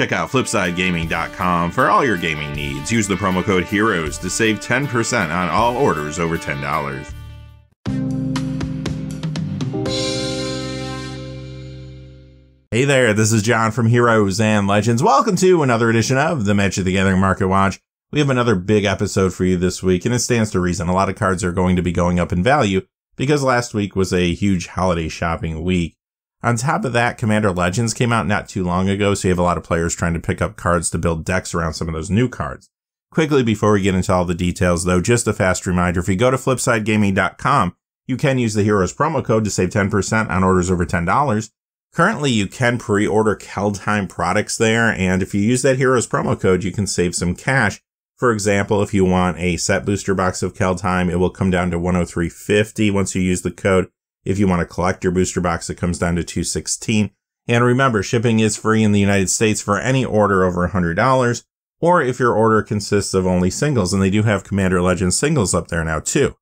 Check out FlipsideGaming.com for all your gaming needs. Use the promo code HEROES to save 10% on all orders over $10. Hey there, this is John from Heroes and Legends. Welcome to another edition of the Magic the Gathering Market Watch. We have another big episode for you this week, and it stands to reason a lot of cards are going to be going up in value because last week was a huge holiday shopping week. On top of that, Commander Legends came out not too long ago, so you have a lot of players trying to pick up cards to build decks around some of those new cards. Quickly, before we get into all the details, though, just a fast reminder, if you go to FlipsideGaming.com, you can use the Heroes promo code to save 10% on orders over $10. Currently, you can pre-order Kaldheim products there, and if you use that Heroes promo code, you can save some cash. For example, if you want a set booster box of Kaldheim, it will come down to $103.50 once you use the code. If you want to collect your booster box, it comes down to $216. And remember, shipping is free in the United States for any order over $100, or if your order consists of only singles, and they do have Commander Legends singles up there now, too.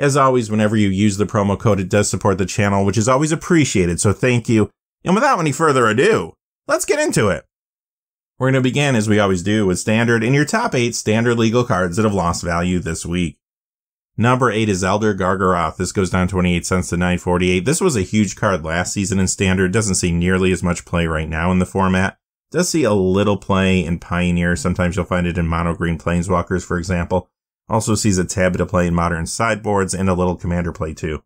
As always, whenever you use the promo code, it does support the channel, which is always appreciated, so thank you. And without any further ado, let's get into it. We're going to begin, as we always do, with Standard and your top 8 Standard legal cards that have lost value this week. Number 8 is Elder Gargaroth. This goes down 28 cents to $9.48. This was a huge card last season in Standard. Doesn't see nearly as much play right now in the format. Does see a little play in Pioneer. Sometimes you'll find it in Mono Green Planeswalkers, for example. Also sees a tad bit of play in Modern sideboards and a little Commander play, too.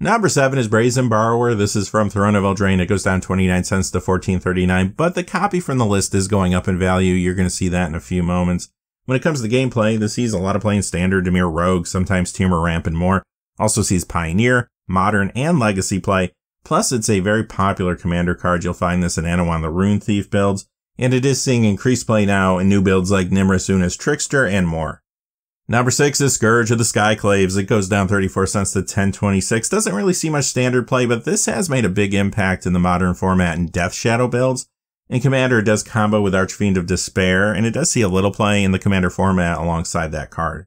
Number 7 is Brazen Borrower. This is from Throne of Eldraine. It goes down 29 cents to $14.39, but the copy from the list is going up in value. You're going to see that in a few moments. When it comes to gameplay, this sees a lot of play in Standard, Dimir Rogue, sometimes Teamer Ramp and more. Also sees Pioneer, Modern, and Legacy play. Plus, it's a very popular Commander card. You'll find this in Anowon the Rune Thief builds, and it is seeing increased play now in new builds like Nimrus Una's Trickster and more. Number 6 is Scourge of the Skyclaves. It goes down 34 cents to $10.26. Doesn't really see much Standard play, but this has made a big impact in the Modern format in Death Shadow builds. In Commander, it does combo with Archfiend of Despair, and it does see a little play in the Commander format alongside that card.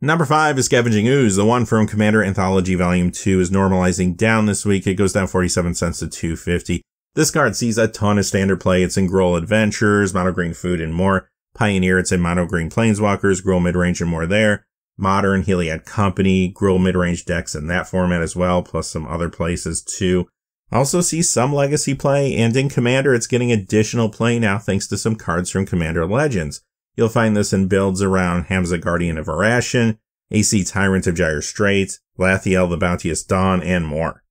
Number 5 is Scavenging Ooze. The one from Commander Anthology Volume 2 is normalizing down this week. It goes down 47 cents to $2.50. This card sees a ton of Standard play. It's in Gruul Adventures, Mono Green Food, and more. Pioneer, it's in Mono Green Planeswalkers, Gruul Midrange, and more there. Modern, Heliod Company, Gruul Midrange decks in that format as well, plus some other places too. Also see some Legacy play, and in Commander, it's getting additional play now thanks to some cards from Commander Legends. You'll find this in builds around Hamza Guardian of Arashen, AC Tyrant of Gyre Straits, Lathiel the Bounteous Dawn, and more.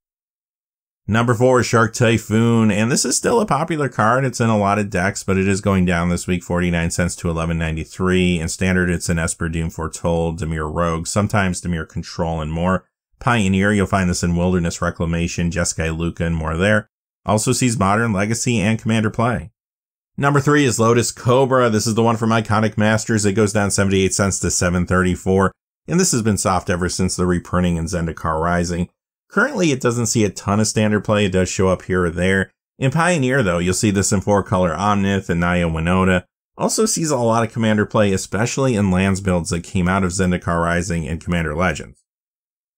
Number 4 is Shark Typhoon, and this is still a popular card. It's in a lot of decks, but it is going down this week 49 cents to $11.93. In Standard, it's in Esper, Doom Foretold, Dimir Rogue, sometimes Dimir Control, and more. Pioneer, you'll find this in Wilderness Reclamation, Jeskai Luka, and more there. Also sees Modern, Legacy, and Commander play. Number 3 is Lotus Cobra. This is the one from Iconic Masters. It goes down 78 cents to $7.34, and this has been soft ever since the reprinting in Zendikar Rising. Currently, it doesn't see a ton of Standard play. It does show up here or there. In Pioneer, though, you'll see this in 4-color Omnith and Naya Winota. Also sees a lot of Commander play, especially in lands builds that came out of Zendikar Rising and Commander Legends.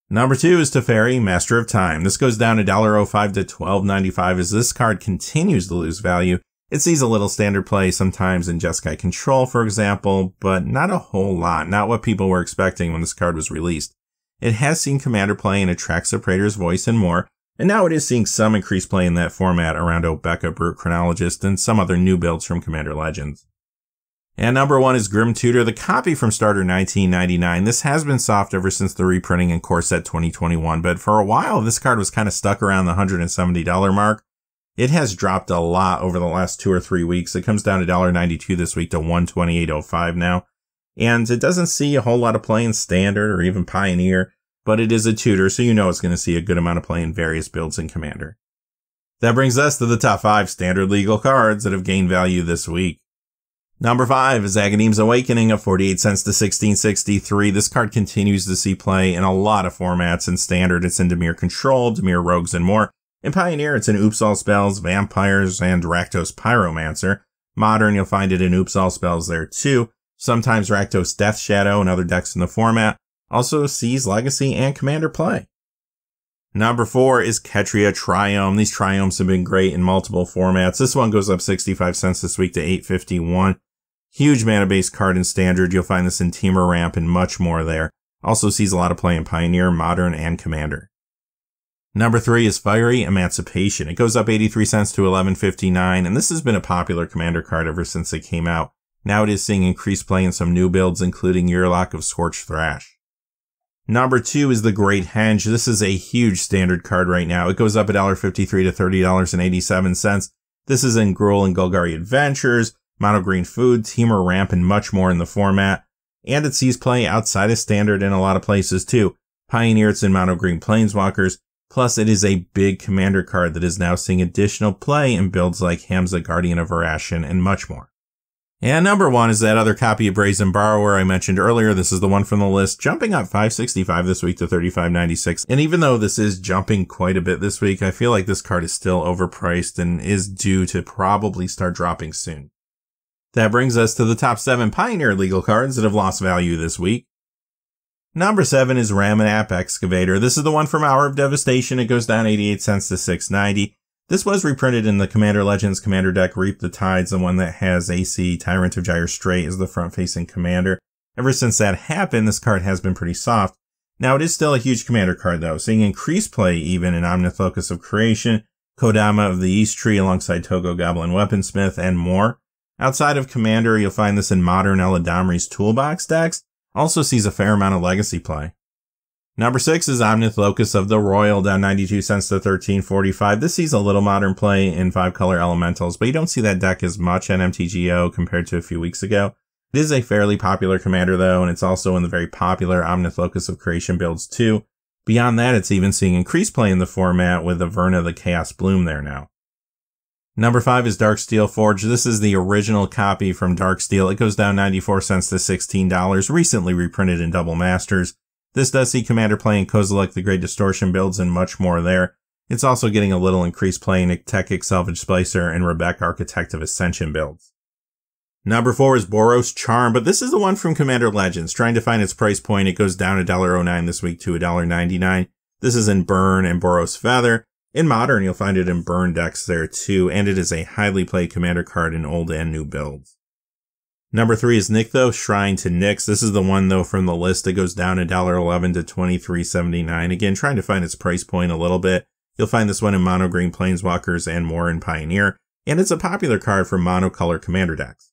Number 2 is Teferi, Master of Time. This goes down $1.05 to $12.95 as this card continues to lose value. It sees a little Standard play, sometimes in Jeskai Control, for example, but not a whole lot. Not what people were expecting when this card was released. It has seen Commander play in Atraxa, Praetor's Voice, and more, and now it is seeing some increased play in that format around Obeka Brute Chronologist and some other new builds from Commander Legends. And number 1 is Grim Tutor, the copy from Starter 1999. This has been soft ever since the reprinting in Core Set 2021, but for a while this card was kind of stuck around the $170 mark. It has dropped a lot over the last 2 or 3 weeks. It comes down to $1.92 this week to $128.05 now. And it doesn't see a whole lot of play in Standard or even Pioneer, but it is a tutor, so you know it's going to see a good amount of play in various builds in Commander. That brings us to the top 5 Standard legal cards that have gained value this week. Number 5 is Aghanim's Awakening, up 48 cents to $16.63. This card continues to see play in a lot of formats. In Standard, it's in Dimir Control, Dimir Rogues, and more. In Pioneer, it's in Oops All Spells, Vampires, and Rakdos Pyromancer. Modern, you'll find it in Oops All Spells there too. Sometimes Rakdos Death Shadow and other decks in the format. Also sees Legacy and Commander play. Number 4 is Ketria Triome. These Triomes have been great in multiple formats. This one goes up 65 cents this week to $8.51. Huge mana-based card in Standard. You'll find this in Teamer Ramp and much more there. Also sees a lot of play in Pioneer, Modern, and Commander. Number 3 is Fiery Emancipation. It goes up 83 cents to $11.59, and this has been a popular Commander card ever since it came out. Now it is seeing increased play in some new builds, including Urlock of Scorched Thrash. Number 2 is the Great Henge. This is a huge Standard card right now. It goes up $1.53 to $30.87. This is in Gruul and Golgari Adventures, Mono Green Food, Teamer Ramp, and much more in the format. And it sees play outside of Standard in a lot of places too. Pioneer, it's in Mono Green Planeswalkers. Plus, it is a big Commander card that is now seeing additional play in builds like Hamza, Guardian of Arashen, and much more. And number 1 is that other copy of Brazen Borrower I mentioned earlier. This is the one from the list, jumping up $5.65 this week to $35.96. And even though this is jumping quite a bit this week, I feel like this card is still overpriced and is due to probably start dropping soon. That brings us to the top 7 Pioneer legal cards that have lost value this week. Number 7 is Ramanap Excavator. This is the one from Hour of Devastation. It goes down 88 cents to $6.90. This was reprinted in the Commander Legends Commander deck, Reap the Tides, the one that has AC Tyrant of Gyre Straits as the front-facing Commander. Ever since that happened, this card has been pretty soft. Now, it is still a huge Commander card, though, seeing increased play even in Omnifocus of Creation, Kodama of the East Tree alongside Togo Goblin Weaponsmith, and more. Outside of Commander, you'll find this in Modern Eladamri's Toolbox decks. Also sees a fair amount of Legacy play. Number 6 is Omnifocus of the Royal, down 92 cents to $13.45. This sees a little Modern play in 5-color Elementals, but you don't see that deck as much at MTGO compared to a few weeks ago. It is a fairly popular Commander, though, and it's also in the very popular Omnifocus of Creation builds, too. Beyond that, it's even seeing increased play in the format with Averna the Chaos Bloom there now. Number 5 is Darksteel Forge. This is the original copy from Darksteel. It goes down 94 cents to $16, recently reprinted in Double Masters. This does see Commander play in Kozilek the Great Distortion builds and much more there. It's also getting a little increased play in Ectekik Salvage Splicer and Rebecca Architect of Ascension builds. Number 4 is Boros Charm, but this is the one from Commander Legends. Trying to find its price point, it goes down $1.09 this week to $1.99. This is in Burn and Boros Feather. In Modern, you'll find it in Burn decks there too, and it is a highly played Commander card in old and new builds. Number 3 is Nykthos, Shrine to Nyx. This is the one, though, from the list that goes down $1.11 to $23.79. Again, trying to find its price point a little bit. You'll find this one in Mono Green Planeswalkers and more in Pioneer, and it's a popular card for monocolor Commander decks.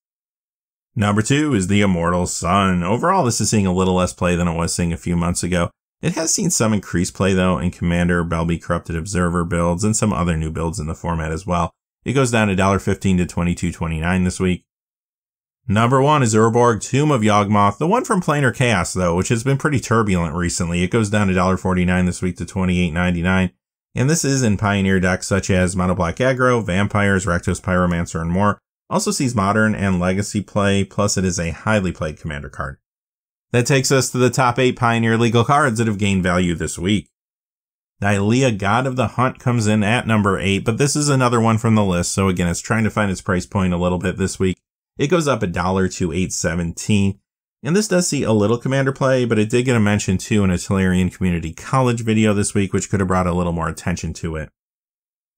Number 2 is the Immortal Sun. Overall, this is seeing a little less play than it was seeing a few months ago. It has seen some increased play, though, in Commander, Belby Corrupted Observer builds, and some other new builds in the format as well. It goes down $1.15 to $22.29 this week. Number 1 is Urborg, Tomb of Yawgmoth, the one from Planar Chaos, though, which has been pretty turbulent recently. It goes down $1.49 this week to $28.99, and this is in Pioneer decks such as Mono-Black Aggro, Vampires, Rakdos Pyromancer, and more. Also sees Modern and Legacy play, plus it is a highly played Commander card. That takes us to the top 8 Pioneer legal cards that have gained value this week. Nylea, God of the Hunt, comes in at number 8, but this is another one from the list, so again, it's trying to find its price point a little bit this week. It goes up $1 to $8.17, and this does see a little Commander play, but it did get a mention too in a Tolarian Community College video this week, which could have brought a little more attention to it.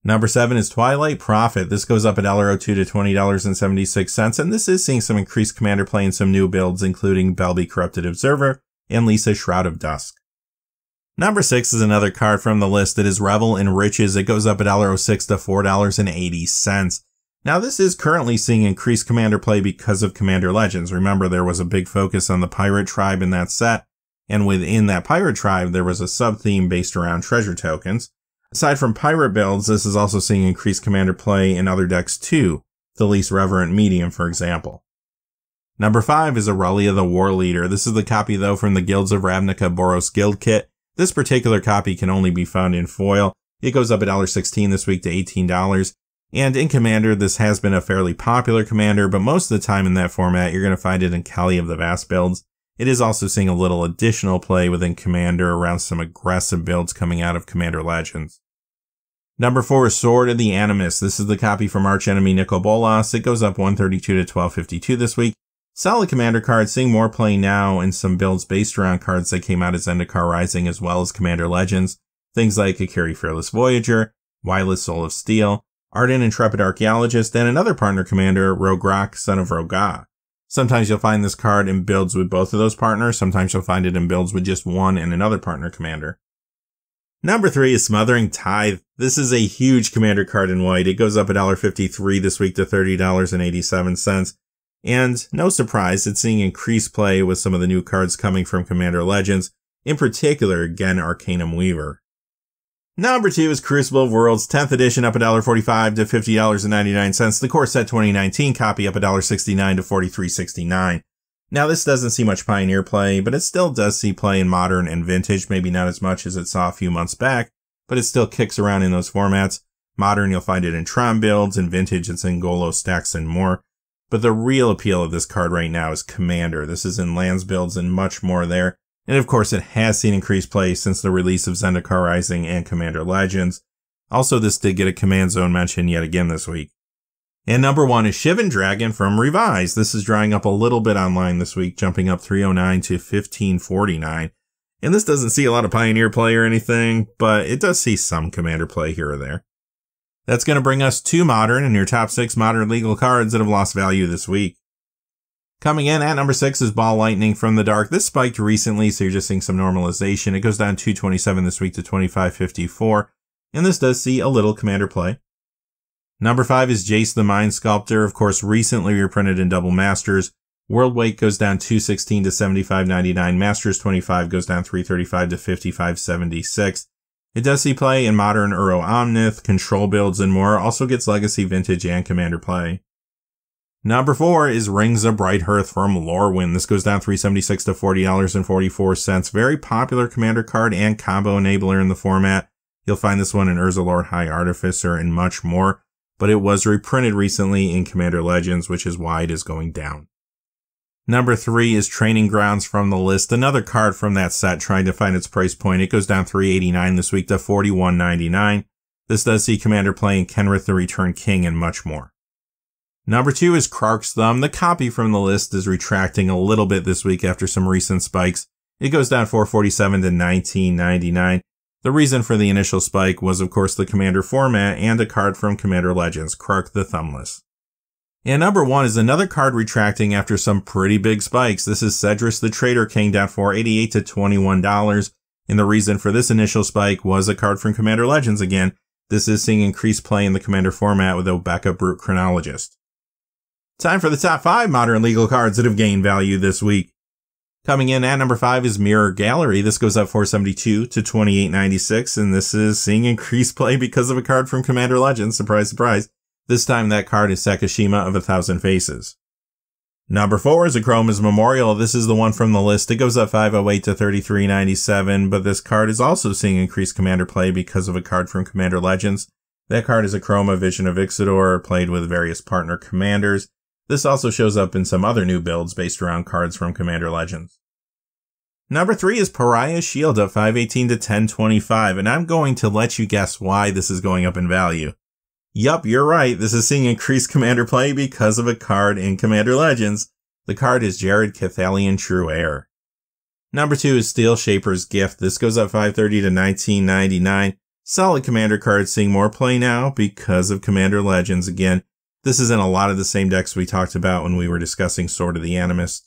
Number 7 is Twilight Prophet. This goes up $1.02 to $20.76, and this is seeing some increased Commander play in some new builds, including Belby Corrupted Observer and Lisa Shroud of Dusk. Number 6 is another card from the list that is Revel in Riches. It goes up $1.06 to $4.80. Now, this is currently seeing increased Commander play because of Commander Legends. Remember, there was a big focus on the Pirate Tribe in that set, and within that Pirate Tribe, there was a sub-theme based around treasure tokens. Aside from Pirate builds, this is also seeing increased Commander play in other decks too, the Least Reverent Medium, for example. Number 5 is Aurelia the War Leader. This is the copy, though, from the Guilds of Ravnica Boros Guild Kit. This particular copy can only be found in foil. It goes up $1.16 this week to $18. And in Commander, this has been a fairly popular Commander, but most of the time in that format, you're going to find it in Kali of the Vast builds. It is also seeing a little additional play within Commander around some aggressive builds coming out of Commander Legends. Number 4 is Sword of the Animus. This is the copy from Archenemy Nicol Bolas. It goes up $1.32 to $12.52 this week. Solid Commander card, seeing more play now in some builds based around cards that came out as Zendikar Rising as well as Commander Legends. Things like Ikiri Fearless Voyager, Wyless Soul of Steel, Ardent Intrepid Archaeologist, and another partner commander, Rograk, Son of Roga. Sometimes you'll find this card in builds with both of those partners, sometimes you'll find it in builds with just one and another partner commander. Number 3 is Smothering Tithe. This is a huge commander card in white. It goes up $1.53 this week to $30.87. And no surprise, it's seeing increased play with some of the new cards coming from Commander Legends, in particular, again, Arcanum Weaver. Number 2 is Crucible of Worlds, 10th edition, up $1.45 to $50.99. The core set 2019 copy up $1.69 to $43.69. Now, this doesn't see much Pioneer play, but it still does see play in Modern and Vintage, maybe not as much as it saw a few months back, but it still kicks around in those formats. Modern, you'll find it in Tron builds, and Vintage, it's in Golo stacks and more. But the real appeal of this card right now is Commander. This is in lands builds and much more there. And of course, it has seen increased play since the release of Zendikar Rising and Commander Legends. Also, this did get a Command Zone mention yet again this week. And number 1 is Shivan Dragon from Revise. This is drying up a little bit online this week, jumping up $3.09 to $15.49. And this doesn't see a lot of Pioneer play or anything, but it does see some Commander play here or there. That's going to bring us to Modern and your top 6 Modern legal cards that have lost value this week. Coming in at number 6 is Ball Lightning from the Dark. This spiked recently, so you're just seeing some normalization. It goes down $2.27 this week to $25.54, and this does see a little Commander play. Number 5 is Jace the Mind Sculptor. Of course, recently reprinted in Double Masters. World Wake goes down $2.16 to $75.99. Masters 25 goes down $3.35 to $55.76. It does see play in Modern Uro Omnith, Control builds, and more. Also gets Legacy, Vintage, and Commander play. Number 4 is Rings of Bright Hearth from Lorwyn. This goes down $3.76 to $40.44. Very popular commander card and combo enabler in the format. You'll find this one in Urza Lord High Artificer and much more, but it was reprinted recently in Commander Legends, which is why it is going down. Number 3 is Training Grounds from the list. Another card from that set trying to find its price point. It goes down $3.89 this week to $41.99. This does see Commander play in Kenrith the Return King and much more. Number 2 is Krark's Thumb. The copy from the list is retracting a little bit this week after some recent spikes. It goes down $4.47 to $19.99. The reason for the initial spike was, of course, the Commander format and a card from Commander Legends, Krark the Thumbless. And number 1 is another card retracting after some pretty big spikes. This is Cedrus the Trader King, down $4.88 to $21. And the reason for this initial spike was a card from Commander Legends again. This is seeing increased play in the Commander format with Obeka Brute Chronologist. Time for the top 5 Modern legal cards that have gained value this week. Coming in at number 5 is Mirror Gallery. This goes up $4.72 to $28.96, and this is seeing increased play because of a card from Commander Legends. Surprise, surprise. This time that card is Sakashima of a Thousand Faces. Number 4 is Akroma's Memorial. This is the one from the list. It goes up $5.08 to $33.97, but this card is also seeing increased Commander play because of a card from Commander Legends. That card is Akroma, Vision of Ixidor, played with various partner commanders. This also shows up in some other new builds based around cards from Commander Legends. Number 3 is Pariah's Shield, up $5.18 to $10.25, and I'm going to let you guess why this is going up in value. Yup, you're right, this is seeing increased Commander play because of a card in Commander Legends. The card is Jared Cathalion True Heir. Number 2 is Steel Shaper's Gift. This goes up $5.30 to $19.99. Solid Commander card seeing more play now because of Commander Legends again. This is in a lot of the same decks we talked about when we were discussing Sword of the Animist.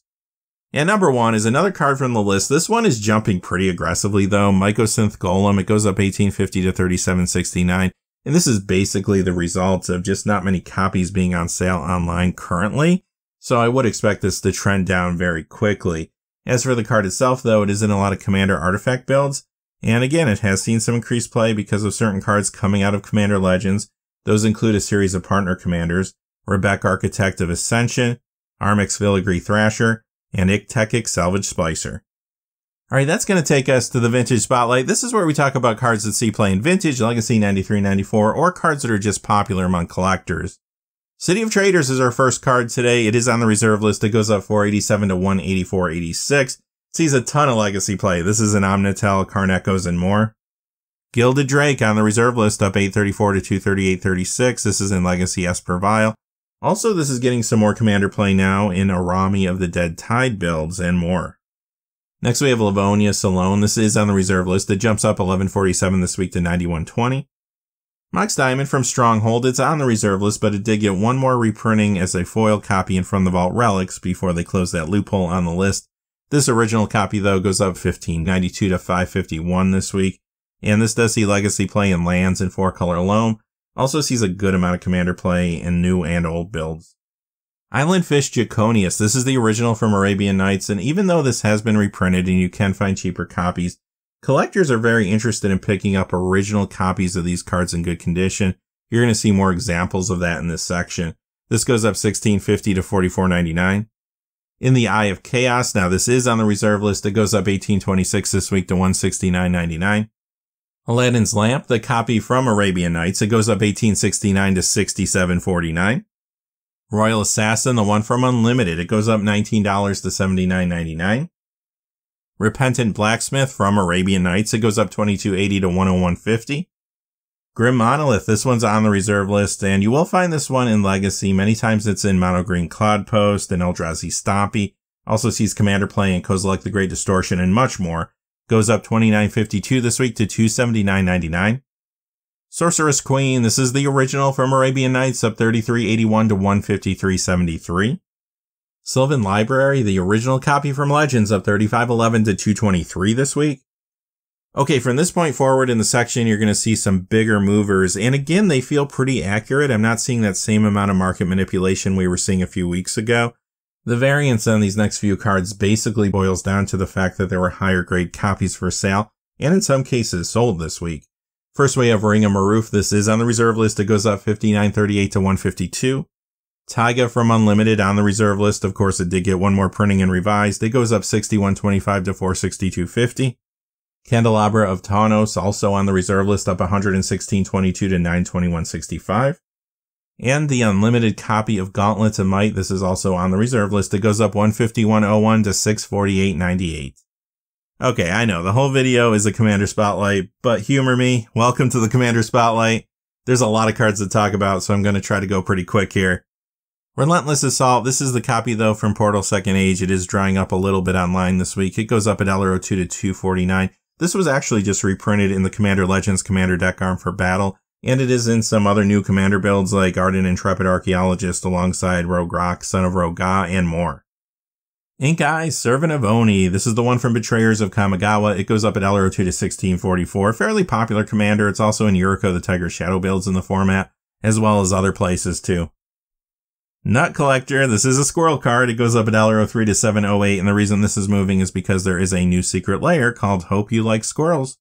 And number 1 is another card from the list. This one is jumping pretty aggressively though. Mycosynth Golem. It goes up $18.50 to $37.69. And this is basically the result of just not many copies being on sale online currently. So I would expect this to trend down very quickly. As for the card itself though, it is in a lot of Commander artifact builds. And again, it has seen some increased play because of certain cards coming out of Commander Legends. Those include a series of partner commanders, Rebek Architect of Ascension, Armix Filigree Thrasher, and Iktekik Salvage Spicer. Alright, that's going to take us to the Vintage Spotlight. This is where we talk about cards that see play in Vintage, Legacy 93, 94, or cards that are just popular among collectors. City of Traders is our first card today. It is on the reserve list. It goes up $4.87 to $184.86. Sees a ton of Legacy play. This is an Omnitel, Karnekos, and more. Gilded Drake on the reserve list, up $8.34 to $238.36. This is in Legacy Esper Vial. Also, this is getting some more Commander play now in Arami of the Dead Tide builds and more. Next, we have Livonia Salone. This is on the reserve list. It jumps up 1147 this week to 9120. Mox Diamond from Stronghold. It's on the reserve list, but it did get one more reprinting as a foil copy in From the Vault Relics before they closed that loophole on the list. This original copy, though, goes up 1592 to 551 this week. And this does see legacy play in lands and 4-color loam. Also sees a good amount of commander play in new and old builds. Island Fish Jaconius. This is the original from Arabian Nights, and even though this has been reprinted and you can find cheaper copies, collectors are very interested in picking up original copies of these cards in good condition. You're going to see more examples of that in this section. This goes up 1650 to 44.99. In the Eye of Chaos, now this is on the reserve list. It goes up 1826 this week to 169.99. Aladdin's Lamp, the copy from Arabian Nights, it goes up 1869 to 67.49. Royal Assassin, the one from Unlimited, it goes up $19 to $79.99. Repentant Blacksmith from Arabian Nights, it goes up $22.80 to $101.50. Grim Monolith, this one's on the reserve list, and you will find this one in Legacy. Many times it's in Mono Green Cloud Post and Eldrazi Stompy. Also sees Commander play in Kozilek the Great Distortion and much more. Goes up $29.52 this week to $279.99. Sorceress Queen, this is the original from Arabian Nights, up 33.81 to 153.73. Sylvan Library, the original copy from Legends, up 35.11 to 223 this week. Okay, from this point forward in the section, you're going to see some bigger movers, and again, they feel pretty accurate. I'm not seeing that same amount of market manipulation we were seeing a few weeks ago. The variance on these next few cards basically boils down to the fact that there were higher grade copies for sale, and in some cases sold this week. First, we have Ring of Maruf. This is on the reserve list. It goes up 59.38 to 152. Taiga from Unlimited on the reserve list. Of course, it did get one more printing and revised. It goes up 61.25 to 462.50. Candelabra of Taunos also on the reserve list, up 116.22 to 921.65. And the Unlimited copy of Gauntlets of Might. This is also on the reserve list. It goes up 151.01 to 648.98. Okay, I know, the whole video is a Commander Spotlight, but humor me. Welcome to the Commander Spotlight. There's a lot of cards to talk about, so I'm going to try to go pretty quick here. Relentless Assault. This is the copy, though, from Portal Second Age. It is drying up a little bit online this week. It goes up at LRO2 to 249. This was actually just reprinted in the Commander Legends Commander Deck Arm for Battle, and it is in some other new Commander builds like Ardent Intrepid Archaeologist alongside Rogue Rock, Son of Roga, and more. Ink Eye, Servant of Oni. This is the one from Betrayers of Kamigawa. It goes up at LRO2 to 1644. Fairly popular commander. It's also in Yuriko the Tiger Shadow builds in the format, as well as other places too. Nut Collector. This is a squirrel card. It goes up at LRO3 to 708, and the reason this is moving is because there is a new secret layer called Hope You Like Squirrels.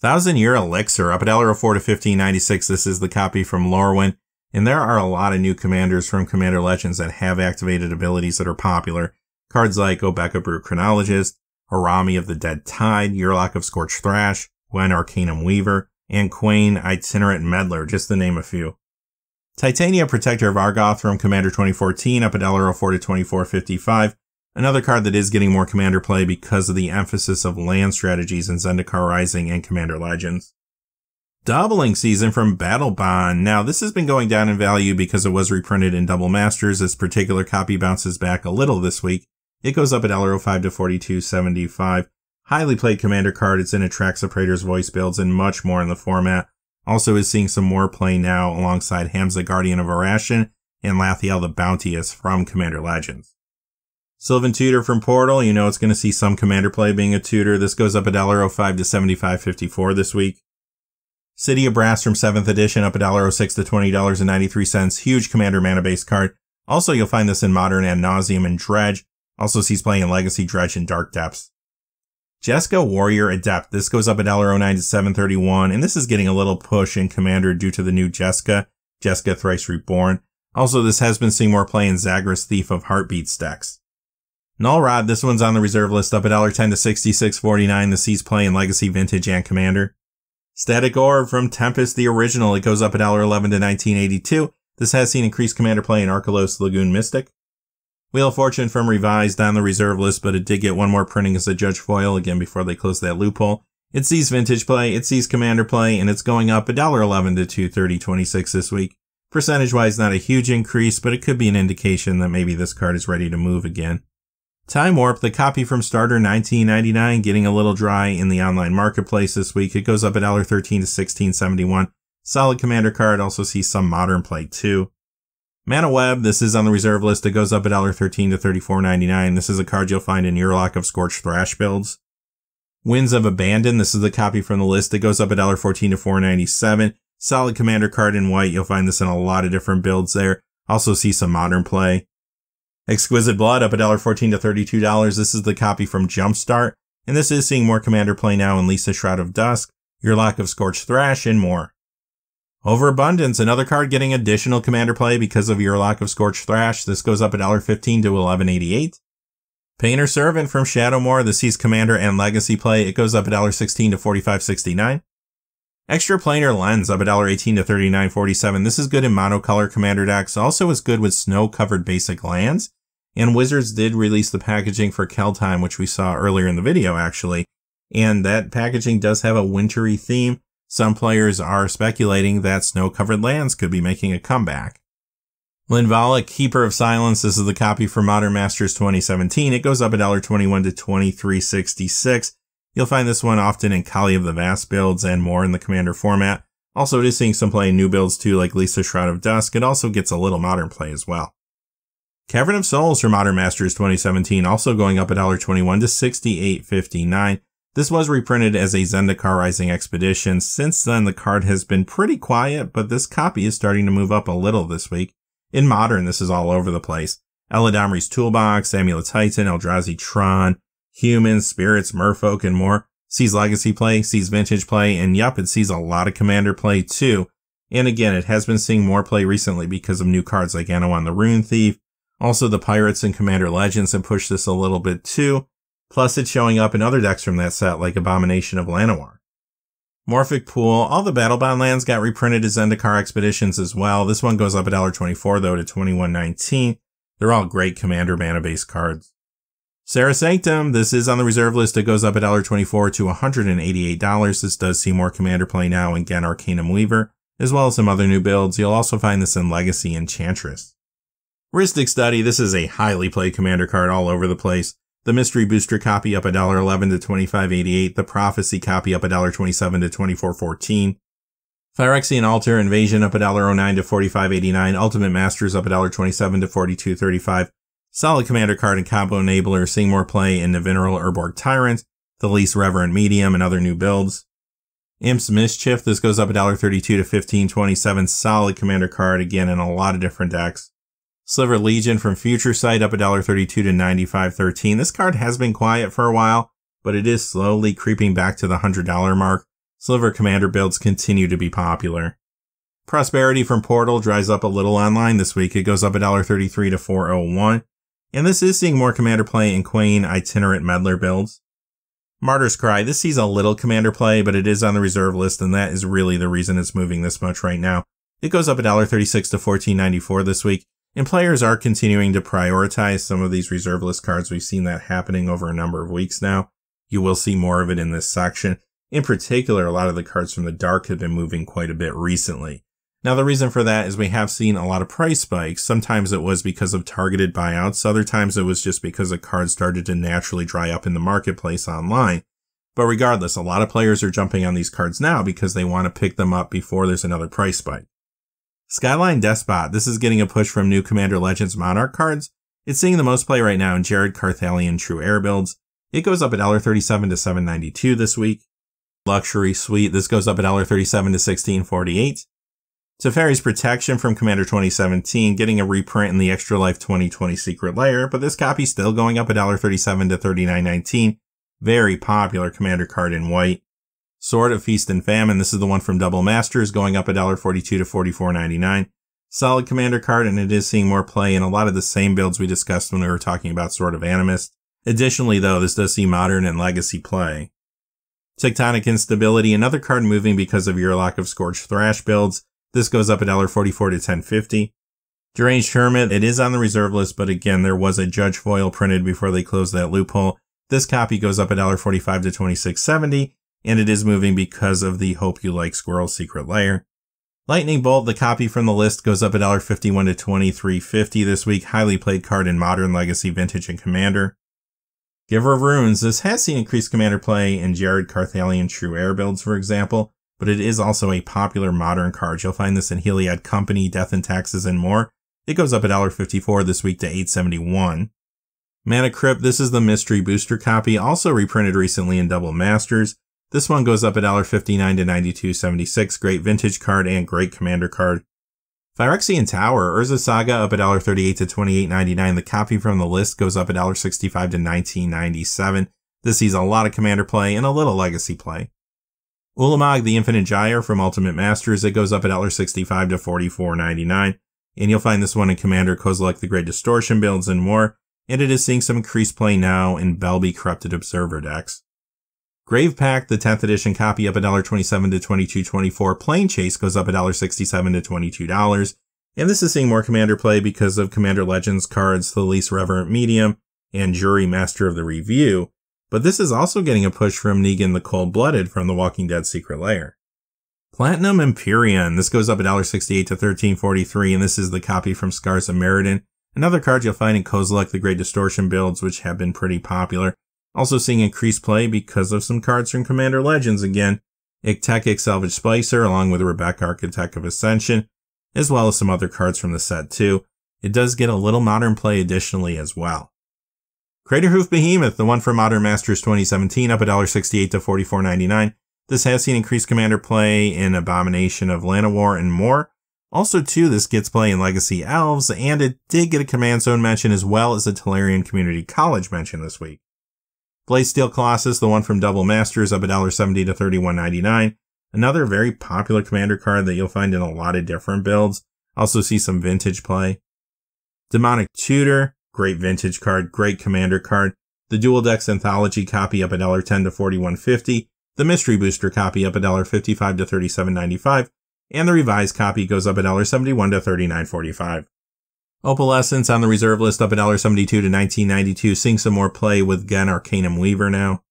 1,000 Year Elixir. Up at LRO4 to 1596. This is the copy from Lorwyn, and there are a lot of new commanders from Commander Legends that have activated abilities that are popular. Cards like Obeka Brute Chronologist, Harami of the Dead Tide, Yurlok of Scorched Thrash, Gwen Arcanum Weaver, and Quain Itinerant Meddler, just to name a few. Titania Protector of Argoth from Commander 2014, up at LRO4 to 2455. Another card that is getting more commander play because of the emphasis of land strategies in Zendikar Rising and Commander Legends. Doubling Season from Battle Bond. Now, this has been going down in value because it was reprinted in Double Masters. This particular copy bounces back a little this week. It goes up at LRO5 to 42.75. Highly played commander card. It's in Atraxa Praetor's Voice builds and much more in the format. Also is seeing some more play now alongside Hamza Guardian of Arashen and Lathiel the Bounteous from Commander Legends. Sylvan Tutor from Portal. You know it's going to see some commander play being a tutor. This goes up at LRO5 to 75.54 this week. City of Brass from 7th edition up at LRO6 to $20.93. Huge commander mana-based card. Also, you'll find this in Modern Ad Nauseam and Dredge. Also sees playing in Legacy, Dredge, and Dark Depths. Jeskai Warrior Adept. This goes up at LRO9 to 731, and this is getting a little push in Commander due to the new Jeskai, Jeskai Thrice Reborn. Also, this has been seeing more play in Zagreus Thief of Heartbeats decks. Null Rod. This one's on the reserve list up at LR10 to 6649. This sees play in Legacy, Vintage, and Commander. Static Orb from Tempest, the original. It goes up at LR11 to 1982. This has seen increased commander play in Archalos Lagoon Mystic. Wheel of Fortune from Revised on the reserve list, but it did get one more printing as a Judge Foil, again before they closed that loophole. It sees Vintage play, it sees Commander play, and it's going up $1.11 to 230.26 this week. Percentage-wise, not a huge increase, but it could be an indication that maybe this card is ready to move again. Time Warp, the copy from Starter 1999, getting a little dry in the online marketplace this week. It goes up $1.13 to $16.71. Solid Commander card, also sees some Modern play too. Mana Web, this is on the reserve list. It goes up $1.13 to $34.99. This is a card you'll find in Urlock of Scorched Thrash builds. Winds of Abandon, this is the copy from the list. It goes up $1.14 to $4.97. Solid Commander card in white. You'll find this in a lot of different builds there. Also see some Modern play. Exquisite Blood, up $1.14 to $32. This is the copy from Jumpstart, and this is seeing more Commander play now in Lisa Shroud of Dusk, Urlock of Scorched Thrash, and more. Overabundance, another card getting additional Commander play because of Urlock of Scorched Thrash. This goes up $1.15 to $11.88. Painter Servant from Shadowmoor, this sees Commander and Legacy play. It goes up $1.16 to $45.69. Extra Planar Lens, up $1.18 to $39.47. This is good in monocolor Commander decks. Also is good with snow-covered basic lands. And Wizards did release the packaging for Kaldheim, which we saw earlier in the video, actually. And that packaging does have a wintry theme. Some players are speculating that snow-covered lands could be making a comeback. Linvala, Keeper of Silence. This is the copy for Modern Masters 2017. It goes up $1.21 to $23.66. You'll find this one often in Kali of the Vast builds and more in the Commander format. Also, it is seeing some play in new builds too, like Lisa Shroud of Dusk. It also gets a little Modern play as well. Cavern of Souls for Modern Masters 2017, also going up $1.21 to $68.59. This was reprinted as a Zendikar Rising Expedition. Since then, the card has been pretty quiet, but this copy is starting to move up a little this week. In Modern, this is all over the place. Eladamri's Toolbox, Amulet Titan, Eldrazi Tron, Humans, Spirits, Merfolk, and more. Sees Legacy play, sees Vintage play, and yup, it sees a lot of Commander play too. And again, it has been seeing more play recently because of new cards like Anowon the Rune Thief. Also, the Pirates and Commander Legends have pushed this a little bit too. Plus, it's showing up in other decks from that set like Abomination of Llanowar. Morphic Pool, all the Battlebound lands got reprinted as Zendikar Expeditions as well. This one goes up $1.24 though to $21.19. They're all great Commander mana-based cards. Serra Sanctum, this is on the reserve list. It goes up $1.24 to $188. This does see more Commander play now in Gan Arcanum Weaver, as well as some other new builds. You'll also find this in Legacy Enchantress. Rhystic Study, this is a highly played Commander card all over the place. The Mystery Booster copy up $1.11 to $25.88. The Prophecy copy up $1.27 to $24.14. Phyrexian Altar Invasion up $1.09 to $45.89. Ultimate Masters up $1.27 to $42.35. Solid Commander card and combo enabler, seeing more play in the Navinneral Urborg Tyrant, the Least Reverend Medium, and other new builds. Imp's Mischief, this goes up $1.32 to $15.27. Solid Commander card, again, in a lot of different decks. Sliver Legion from Future Sight, up $1.32 to $95.13. This card has been quiet for a while, but it is slowly creeping back to the $100 mark. Sliver Commander builds continue to be popular. Prosperity from Portal dries up a little online this week. It goes up $1.33 to $4.01. And this is seeing more Commander play in Quain Itinerant Meddler builds. Martyr's Cry, this sees a little Commander play, but it is on the reserve list, and that is really the reason it's moving this much right now. It goes up $1.36 to $14.94 this week, and players are continuing to prioritize some of these reserve list cards. We've seen that happening over a number of weeks now. You will see more of it in this section. In particular, a lot of the cards from the Dark have been moving quite a bit recently. Now, the reason for that is we have seen a lot of price spikes. Sometimes it was because of targeted buyouts. Other times it was just because a card started to naturally dry up in the marketplace online. But regardless, a lot of players are jumping on these cards now because they want to pick them up before there's another price spike. Skyline Despot. This is getting a push from new Commander Legends Monarch cards. It's seeing the most play right now in Jared Carthalion True Air builds. It goes up $1.37 to $7.92 this week. Luxury Suite. This goes up $1.37 to $16.48. Teferi's Protection from Commander 2017, getting a reprint in the Extra Life 2020 Secret Lair, but this copy's still going up $1.37 to $39.19. Very popular Commander card in white. Sword of Feast and Famine, this is the one from Double Masters, going up $1.42 to $44.99. Solid Commander card, and it is seeing more play in a lot of the same builds we discussed when we were talking about Sword of Animist. Additionally, though, this does see Modern and Legacy play. Tectonic Instability, another card moving because of Urlock of Scorched Thrash builds. This goes up $1.44 to $10.50. Deranged Hermit, it is on the reserve list, but again, there was a Judge Foil printed before they closed that loophole. This copy goes up $1.45 to $26.70, and it is moving because of the Hope You Like Squirrel Secret Lair. Lightning Bolt, the copy from the list, goes up $1.51 to $23.50 this week. Highly played card in Modern, Legacy, Vintage, and Commander. Giver of Runes, this has seen increased commander play in Jared Carthalian True Air builds, for example, but it is also a popular modern card. You'll find this in Heliod Company, Death and Taxes, and more. It goes up $1.54 this week to $8.71. Mana Crypt, this is the mystery booster copy, also reprinted recently in Double Masters. This one goes up $1.59 to $92.76. Great vintage card and great commander card. Phyrexian Tower, Urza Saga up $1.38 to $28.99. The copy from the list goes up $1.65 to $19.97. This sees a lot of commander play and a little legacy play. Ulamog the Infinite Gyre from Ultimate Masters, it goes up $1.65 to $44.99. And you'll find this one in Commander, Kozilek the Great Distortion builds, and more. And it is seeing some increased play now in Belby Corrupted Observer decks. Grave Pact, the 10th edition copy, up $1.27 to $22.24. Plane Chase goes up $1.67 to $22. And this is seeing more commander play because of Commander Legends cards, The Least Reverent Medium, and Jury Master of the Review. But this is also getting a push from Negan the Cold-Blooded from The Walking Dead Secret Lair. Platinum Empyrean, this goes up $1.68 to $13.43, and this is the copy from Scars of Meriden. Another card you'll find in Kozilek the Great Distortion builds, which have been pretty popular. Also seeing increased play because of some cards from Commander Legends again. Ictekic Salvage Splicer, along with Rebecca Architect of Ascension, as well as some other cards from the set too. It does get a little modern play additionally as well. Craterhoof Behemoth, the one for Modern Masters 2017, up $1.68 to $44.99. This has seen increased commander play in Abomination of Llanowar and more. Also too, this gets play in Legacy Elves, and it did get a Command Zone mention as well as a Tolarian Community College mention this week. Blazesteel Colossus, the one from Double Masters, up $1.70 to $31.99. Another very popular commander card that you'll find in a lot of different builds. Also see some vintage play. Demonic Tutor, great vintage card, great commander card. The Dual Decks Anthology copy up $1.10 to $41.50. The Mystery Booster copy up $1.55 to $37.95. And the revised copy goes up $1.71 to $39.45. Opalescence on the reserve list up $1.72 to $19.92, seeing some more play with Gen Arcanum Weaver now.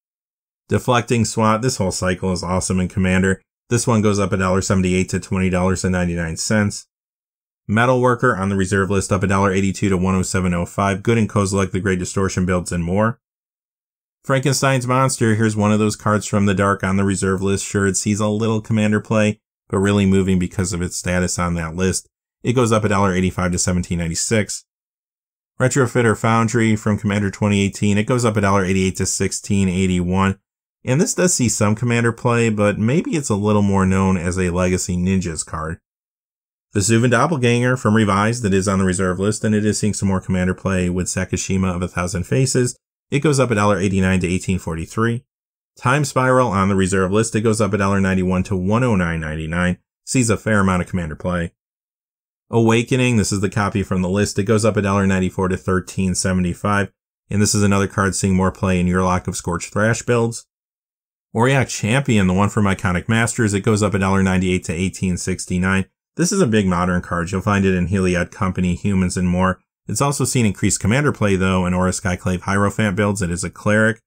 Deflecting Swat, this whole cycle is awesome in Commander. This one goes up $1.78 to $20.99. Metalworker on the reserve list up $1.82 to $107.05, good in Kozilek the Great Distortion builds and more. Frankenstein's Monster, here's one of those cards from the dark on the reserve list. Sure, it sees a little commander play, but really moving because of its status on that list. It goes up $1.85 to $17.96. Retrofitter Foundry from Commander 2018, it goes up $1.88 to $16.81. And this does see some commander play, but maybe it's a little more known as a Legacy Ninjas card. Vesuvian Doppelganger from Revised, that is on the reserve list, and it is seeing some more commander play with Sakashima of a Thousand Faces. It goes up $1.89 to $18.43. Time Spiral on the reserve list, it goes up $1.91 to $109.99, sees a fair amount of commander play. Awakening, this is the copy from the list, it goes up $1.94 to $13.75, and this is another card seeing more play in Urlock of Scorched Thrash builds. Oriac Champion, the one from Iconic Masters, it goes up $1.98 to $18.69. This is a big modern card, you'll find it in Heliod Company, Humans, and more. It's also seen increased commander play though in Aura Skyclave Hierophant builds, it is a cleric.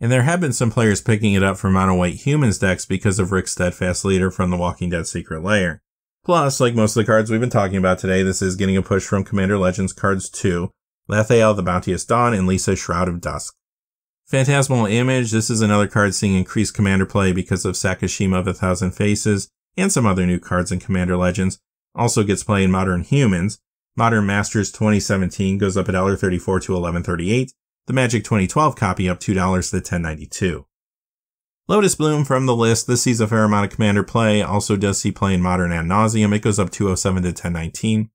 And there have been some players picking it up for mono-white Humans decks because of Rick's Steadfast Leader from The Walking Dead Secret Lair. Plus, like most of the cards we've been talking about today, this is getting a push from Commander Legends cards too. Lathiel the Bounteous Dawn and Lisa Shroud of Dusk. Phantasmal Image, this is another card seeing increased commander play because of Sakashima of a Thousand Faces and some other new cards in Commander Legends. Also gets play in Modern Humans. Modern Masters 2017 goes up $1.34 to $11.38. The Magic 2012 copy up $2 to $10.92. Lotus Bloom from the list, this sees a fair amount of commander play, also does see play in Modern Ad Nauseam, it goes up $2.07 to $10.19.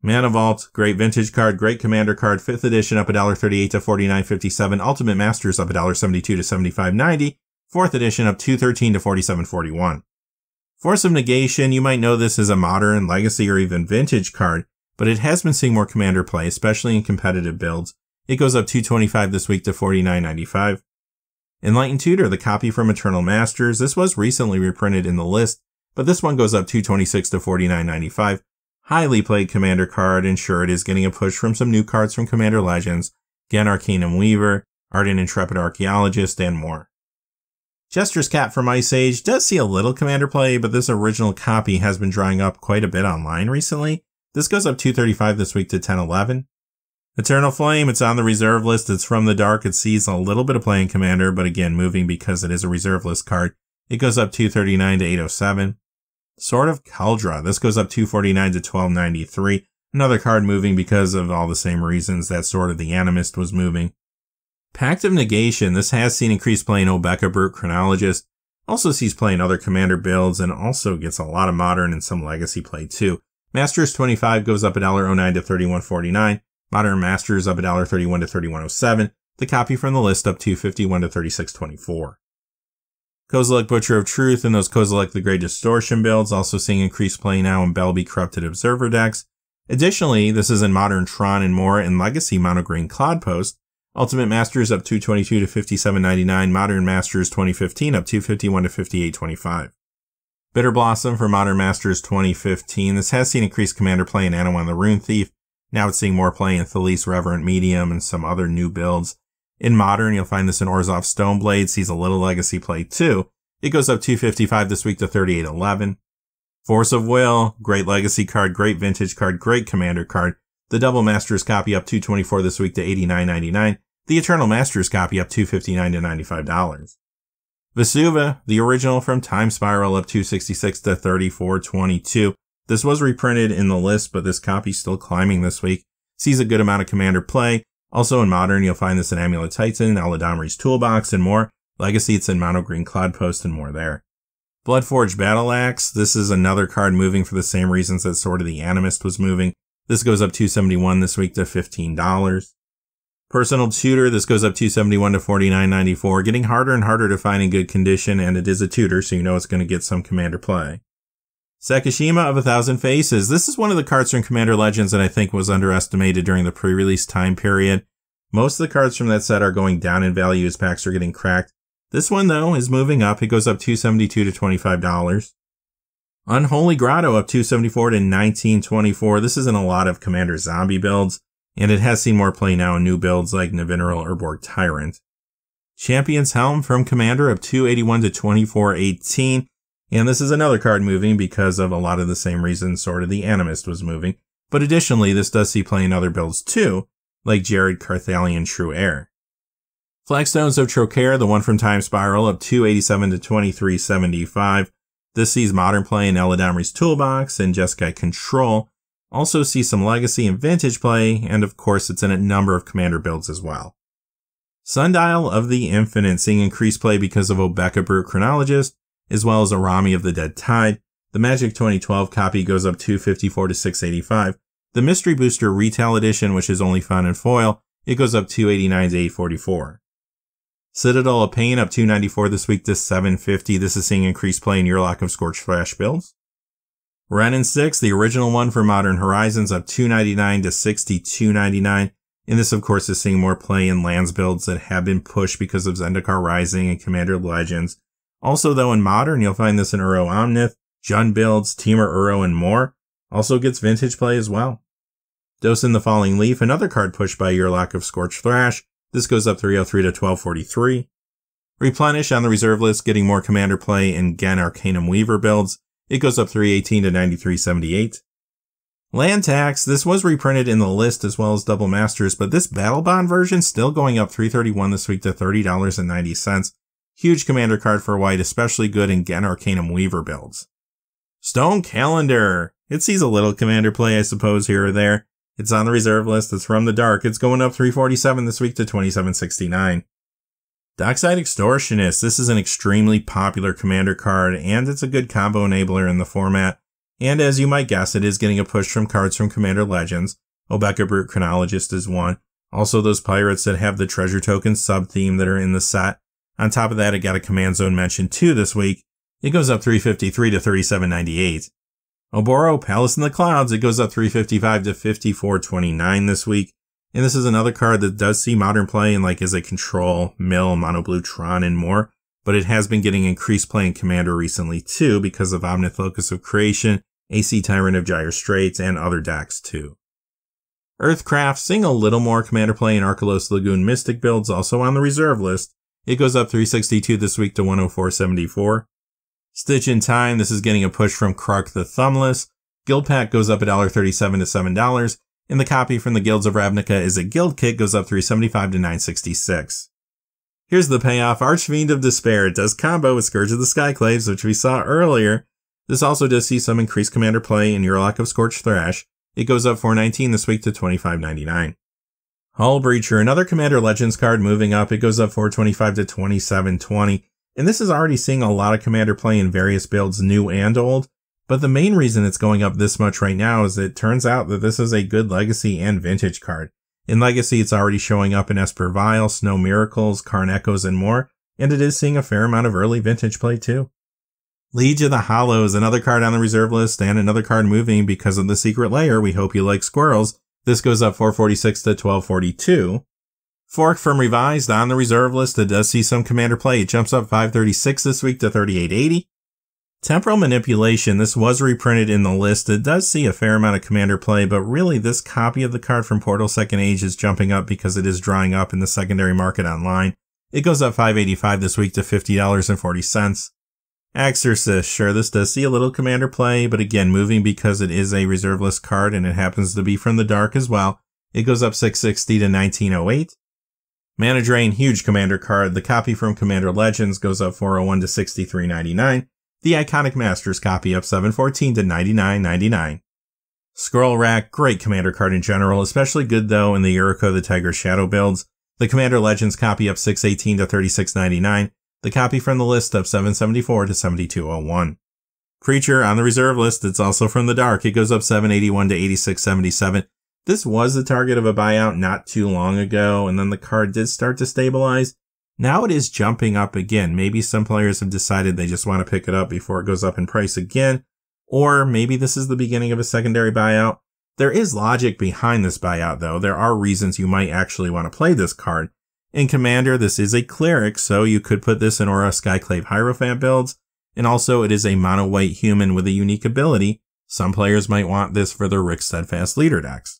Mana Vault, great vintage card, great commander card, 5th edition up $1.38 to $49.57, Ultimate Masters up $1.72 to $75.90, 4th edition up $2.13 to $47.41. Force of Negation, you might know this as a modern, legacy, or even vintage card, but it has been seeing more commander play, especially in competitive builds. It goes up $2.25 this week to $49.95. Enlightened Tutor, the copy from Eternal Masters. This was recently reprinted in the list, but this one goes up $2.26 to $49.95. Highly played commander card, and sure, it is getting a push from some new cards from Commander Legends, Gen Arcanum Weaver, Ardent Intrepid Archaeologist, and more. Jester's Cat from Ice Age does see a little commander play, but this original copy has been drying up quite a bit online recently. This goes up $2.35 this week to $10.11. Eternal Flame, it's on the reserve list. It's from the Dark. It sees a little bit of play in Commander, but again, moving because it is a reserve list card. It goes up 239 to 807. Sword of Keldra, this goes up 249 to 1293. Another card moving because of all the same reasons that Sword of the Animist was moving. Pact of Negation, this has seen increased play in Obeka Brute Chronologist. Also sees play in other Commander builds and also gets a lot of Modern and some Legacy play too. Masters 25 goes up $1.09 to 3149. Modern Masters up $1.31 to 3107. The copy from the list up 251 to 3624. Kozilek Butcher of Truth and those Kozilek the Great Distortion builds, also seeing increased play now in Belby Corrupted Observer decks. Additionally, this is in Modern Tron and more in Legacy Mono Green Cloudpost. Ultimate Masters up 222 to 5799. Modern Masters 2015 up 251 to 5825. Bitter Blossom for Modern Masters 2015. This has seen increased Commander play in Anowon the Rune Thief. Now it's seeing more play in Thalisse Reverent Medium and some other new builds. In Modern, you'll find this in Orzhov Stoneblade. Sees a little Legacy play too. It goes up 255 this week to 3811. Force of Will, great Legacy card, great Vintage card, great Commander card. The Double Masters copy up 224 this week to 89.99. The Eternal Masters copy up 259 to $95. Vesuva, the original from Time Spiral, up 266 to 3422. This was reprinted in the list, but this copy's still climbing this week. Sees a good amount of Commander play. Also in Modern, you'll find this in Amulet Titan, Eladamri's Toolbox, and more. Legacy, it's in Mono Green Cloudpost and more there. Bloodforge Battle Axe. This is another card moving for the same reasons that Sword of the Animist was moving. This goes up 271 this week to $15. Personal Tutor, this goes up 271 to $49.94, getting harder and harder to find in good condition, and it is a tutor, so you know it's going to get some Commander play. Sekishima of a Thousand Faces. This is one of the cards from Commander Legends that I think was underestimated during the pre-release time period. Most of the cards from that set are going down in value as packs are getting cracked. This one, though, is moving up. It goes up 272 to $25. Unholy Grotto up 274 to 1924. This isn't a lot of Commander zombie builds, and it has seen more play now in new builds like Navinneral Urborg Tyrant. Champion's Helm from Commander up 281 to 2418. And this is another card moving because of a lot of the same reasons Sword of the Animist was moving. But additionally, this does see play in other builds too, like Jared Carthalion True Heir. Flagstones of Trocare, the one from Time Spiral, up 287 to 2375. This sees Modern play in Eladamri's Toolbox and Jeskai Control. Also see some Legacy and Vintage play, and of course it's in a number of Commander builds as well. Sundial of the Infinite, seeing increased play because of Obeka Brute Chronologist, as well as Arami of the Dead Tide. The Magic 2012 copy goes up 254 to 685. The Mystery Booster Retail Edition, which is only found in foil, it goes up 289 to 844. Citadel of Pain up 294 this week to 750. This is seeing increased play in Urlock of Scorched Flesh builds. Renin 6, the original one for Modern Horizons, up 299 to 6299. And this, of course, is seeing more play in lands builds that have been pushed because of Zendikar Rising and Commander Legends. Also, though, in Modern, you'll find this in Uro Omnith, Jund builds, Teamer Uro, and more. Also gets Vintage play as well. Dosin the Falling Leaf, another card pushed by Urlock of Scorched Thrash. This goes up 303 to 1243. Replenish on the reserve list, getting more Commander play in Gen Arcanum Weaver builds. It goes up 318 to 9378. Land Tax, this was reprinted in the list as well as Double Masters, but this Battle Bond version still going up 331 this week to $30.90. Huge Commander card for white, especially good in Gen Arcanum Weaver builds. Stone Calendar, it sees a little Commander play, I suppose, here or there. It's on the reserve list. It's from the Dark. It's going up 347 this week to 2769. Dockside Extortionist. This is an extremely popular Commander card, and it's a good combo enabler in the format. And as you might guess, it is getting a push from cards from Commander Legends. Obeka Brute Chronologist is one. Also those pirates that have the treasure token sub-theme that are in the set. On top of that, it got a Command Zone mention too this week. It goes up 353 to 3798. Oboro, Palace in the Clouds, it goes up 355 to 5429 this week. And this is another card that does see Modern play in like as a Control, Mill, Mono Blue, Tron, and more. But it has been getting increased play in Commander recently too because of Omnith Locus of Creation, AC Tyrant of Gyre Straits, and other decks too. Earthcraft, seeing a little more Commander play in Arcalos Lagoon Mystic builds, also on the reserve list. It goes up 362 this week to 104.74. Stitch in Time, this is getting a push from Kruk the Thumbless. Guild Pack goes up $1.37 to $7, and the copy from the Guilds of Ravnica is a guild kit, goes up 375 to 966. Here's the payoff. Archfiend of Despair does combo with Scourge of the Skyclaves, which we saw earlier. This also does see some increased commander play in Urlok of Scorched Thrash. It goes up 419 this week to 2599. Hull Breacher, another Commander Legends card moving up. It goes up 425 to 2720. And this is already seeing a lot of commander play in various builds, new and old. But the main reason it's going up this much right now is it turns out that this is a good Legacy and Vintage card. In Legacy, it's already showing up in Esper Vial, Snow Miracles, Karn Echoes, and more, and it is seeing a fair amount of early Vintage play too. Liege of the Hollows, another card on the reserve list, and another card moving because of the Secret Lair. We hope you like squirrels. This goes up 446 to 1242. Fork from Revised on the reserve list. It does see some commander play. It jumps up 536 this week to 3880. Temporal Manipulation, this was reprinted in the list. It does see a fair amount of commander play, but really this copy of the card from Portal Second Age is jumping up because it is drying up in the secondary market online. It goes up 585 this week to $50.40. Exorcist, sure, this does see a little commander play, but again, moving because it is a reserve list card and it happens to be from the Dark as well. It goes up 660 to 1908. Mana Drain, huge commander card. The copy from Commander Legends goes up 401 to 6399. The Iconic Masters copy up 714 to 99.99. Scroll Rack, great commander card in general, especially good though in the Uriko the Tiger Shadow builds. The Commander Legends copy up 618 to 36.99. The copy from the list up 774 to 7201. Creature on the reserve list, it's also from the Dark. It goes up 781 to 86.77. This was the target of a buyout not too long ago, and then the card did start to stabilize. Now it is jumping up again. Maybe some players have decided they just want to pick it up before it goes up in price again, or maybe this is the beginning of a secondary buyout. There is logic behind this buyout though. There are reasons you might actually want to play this card. In Commander, this is a Cleric, so you could put this in Aura Skyclave Hierophant builds, and also it is a mono-white human with a unique ability. Some players might want this for their Rick Steadfast leader decks.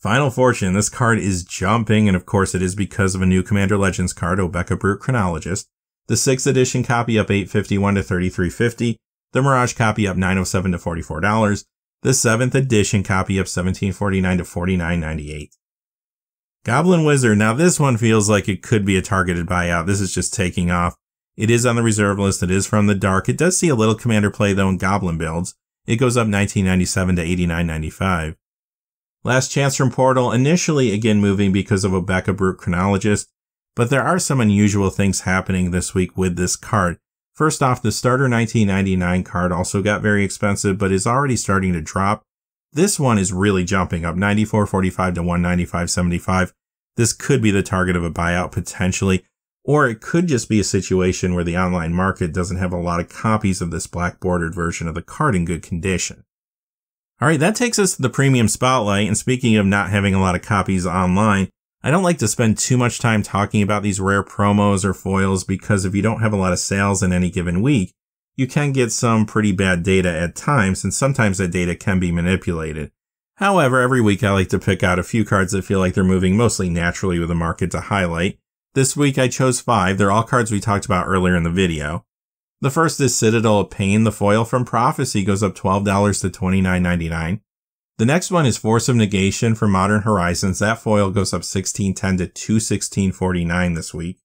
Final Fortune, this card is jumping, and of course it is because of a new Commander Legends card, Obeka Brute Chronologist. The 6th edition copy up 851 to 3350, the Mirage copy up 907 to $44, the 7th edition copy up 1749 to 4998. Goblin Wizard, now this one feels like it could be a targeted buyout. This is just taking off. It is on the reserve list, it is from the Dark. It does see a little commander play though in Goblin builds. It goes up 1997 to 8995. Last Chance from Portal, initially again moving because of Obeka Brute Chronologist, but there are some unusual things happening this week with this card. First off, the starter 1999 card also got very expensive, but is already starting to drop. This one is really jumping up, 94.45 to 195.75. This could be the target of a buyout potentially, or it could just be a situation where the online market doesn't have a lot of copies of this black bordered version of the card in good condition. Alright, that takes us to the Premium Spotlight, and speaking of not having a lot of copies online, I don't like to spend too much time talking about these rare promos or foils because if you don't have a lot of sales in any given week, you can get some pretty bad data at times, and sometimes that data can be manipulated. However, every week I like to pick out a few cards that feel like they're moving mostly naturally with the market to highlight. This week I chose 5, they're all cards we talked about earlier in the video. The first is Citadel of Pain, the foil from Prophecy goes up $12 to $29.99. The next one is Force of Negation from Modern Horizons, that foil goes up $16.10 to $216.49 this week.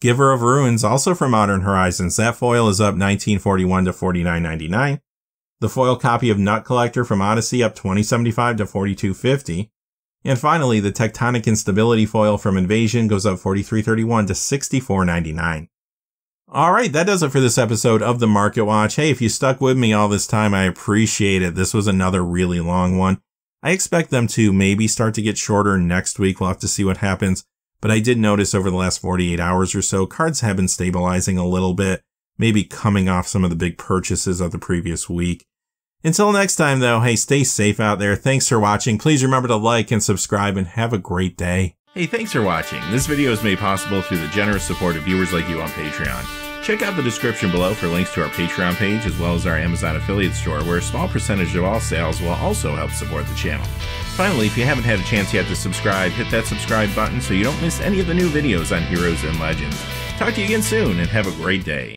Giver of Ruins, also from Modern Horizons, that foil is up $19.41 to $49.99. The foil copy of Nut Collector from Odyssey up $20.75 to $42.50. And finally, the Tectonic Instability foil from Invasion goes up $43.31 to $64.99. Alright, that does it for this episode of the Market Watch. Hey, if you stuck with me all this time, I appreciate it. This was another really long one. I expect them to maybe start to get shorter next week. We'll have to see what happens. But I did notice over the last 48 hours or so, cards have been stabilizing a little bit, maybe coming off some of the big purchases of the previous week. Until next time though, hey, stay safe out there. Thanks for watching. Please remember to like and subscribe and have a great day. Hey, thanks for watching. This video is made possible through the generous support of viewers like you on Patreon. Check out the description below for links to our Patreon page as well as our Amazon affiliate store where a small percentage of all sales will also help support the channel. Finally, if you haven't had a chance yet to subscribe, hit that subscribe button so you don't miss any of the new videos on Heroes and Legends. Talk to you again soon and have a great day.